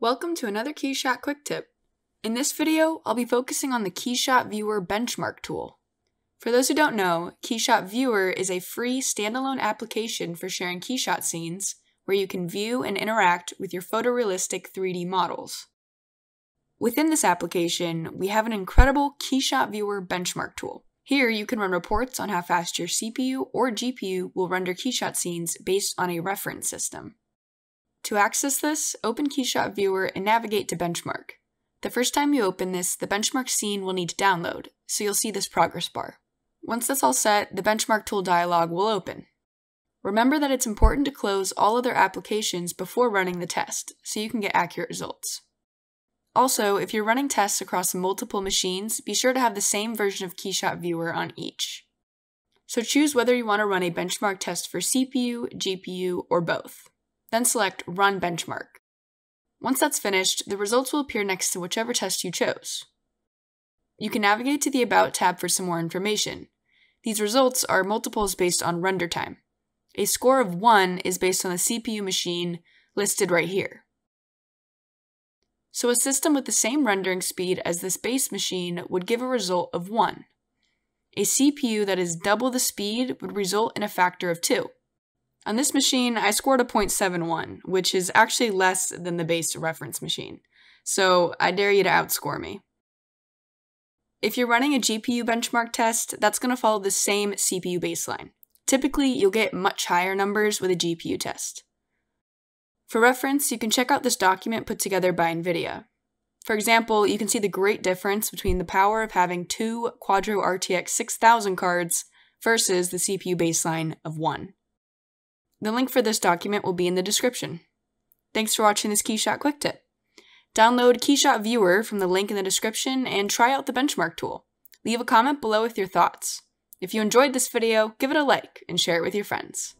Welcome to another KeyShot Quick Tip. In this video, I'll be focusing on the KeyShot Viewer Benchmark Tool. For those who don't know, KeyShot Viewer is a free standalone application for sharing KeyShot scenes where you can view and interact with your photorealistic 3D models. Within this application, we have an incredible KeyShot Viewer Benchmark Tool. Here, you can run reports on how fast your CPU or GPU will render KeyShot scenes based on a reference system. To access this, open KeyShot Viewer and navigate to Benchmark. The first time you open this, the benchmark scene will need to download, so you'll see this progress bar. Once that's all set, the Benchmark Tool dialog will open. Remember that it's important to close all other applications before running the test, so you can get accurate results. Also, if you're running tests across multiple machines, be sure to have the same version of KeyShot Viewer on each. So choose whether you want to run a benchmark test for CPU, GPU, or both. Then select Run Benchmark. Once that's finished, the results will appear next to whichever test you chose. You can navigate to the About tab for some more information. These results are multiples based on render time. A score of 1 is based on the CPU machine listed right here. So a system with the same rendering speed as this base machine would give a result of 1. A CPU that is double the speed would result in a factor of 2. On this machine, I scored a 0.71, which is actually less than the base reference machine. So I dare you to outscore me. If you're running a GPU benchmark test, that's going to follow the same CPU baseline. Typically, you'll get much higher numbers with a GPU test. For reference, you can check out this document put together by NVIDIA. For example, you can see the great difference between the power of having 2 Quadro RTX 6000 cards versus the CPU baseline of 1. The link for this document will be in the description. Thanks for watching this KeyShot Quick Tip. Download KeyShot Viewer from the link in the description and try out the benchmark tool. Leave a comment below with your thoughts. If you enjoyed this video, give it a like and share it with your friends.